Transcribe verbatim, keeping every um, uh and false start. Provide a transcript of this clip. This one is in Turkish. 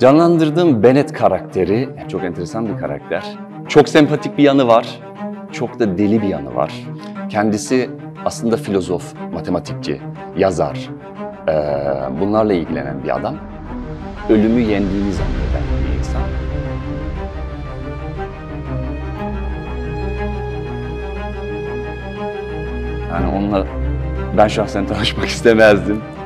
Canlandırdığım Bennett karakteri çok enteresan bir karakter. Çok sempatik bir yanı var, çok da deli bir yanı var. Kendisi aslında filozof, matematikçi, yazar, ee, bunlarla ilgilenen bir adam. Ölümü yendiğini zanneden bir insan. Yani onunla ben şahsen tanışmak istemezdim.